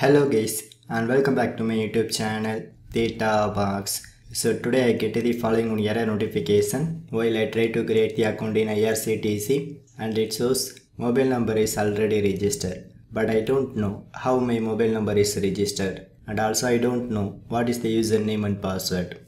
Hello guys and welcome back to my YouTube channel Theta Box. So today I get the following error notification while I try to create the account in IRCTC and it shows mobile number is already registered, but I don't know how my mobile number is registered and also I don't know what is the username and password.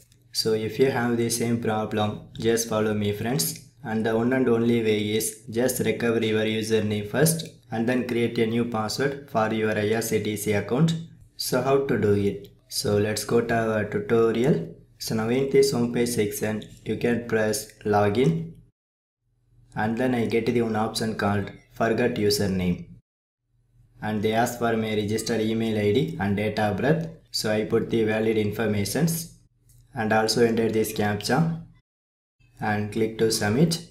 So if you have the same problem, just follow me friends, and the one and only way is just recover your username first and then create a new password for your IRCTC account. So how to do it? So let's go to our tutorial. So now in this home page section, you can press login and then I get the one option called forgot username, and they ask for my registered email ID and date of birth. So I put the valid informations and also enter this CAPTCHA and click to submit,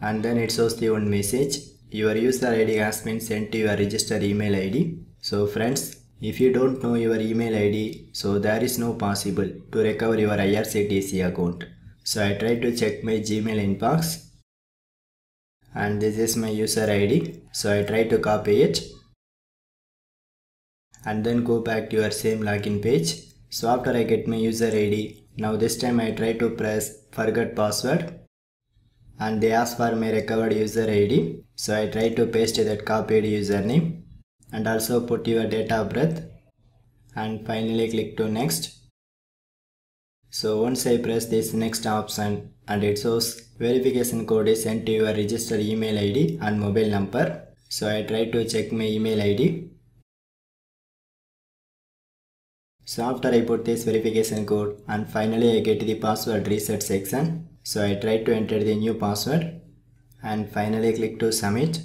and then it shows the one message: your user ID has been sent to your registered email ID. So friends, if you don't know your email ID, so there is no possible to recover your IRCTC account. So I tried to check my Gmail inbox and this is my user ID. So I tried to copy it and then go back to your same login page. So after I get my user ID, now this time I try to press forget password and they ask for my recovered user ID. So I try to paste that copied username and also put your date of birth and finally click to next. So once I press this next option, and it shows verification code is sent to your registered email ID and mobile number. So I try to check my email ID. So after I put this verification code and finally I get the password reset section. So I try to enter the new password and finally click to submit.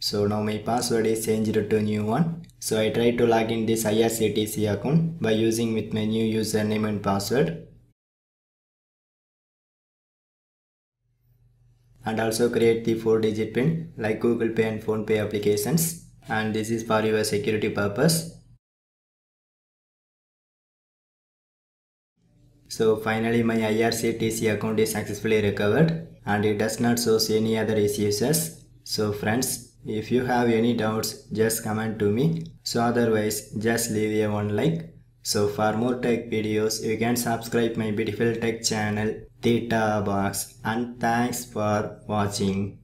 So now my password is changed to new one. So I try to log in this IRCTC account by using with my new username and password, and also create the 4-digit PIN like Google Pay and Phone Pay applications, and this is for your security purpose. So finally my IRCTC account is successfully recovered and it does not show any other issues. So friends, if you have any doubts, just comment to me. So otherwise, just leave a one like. So for more tech videos, you can subscribe my beautiful tech channel Theta Box, and thanks for watching.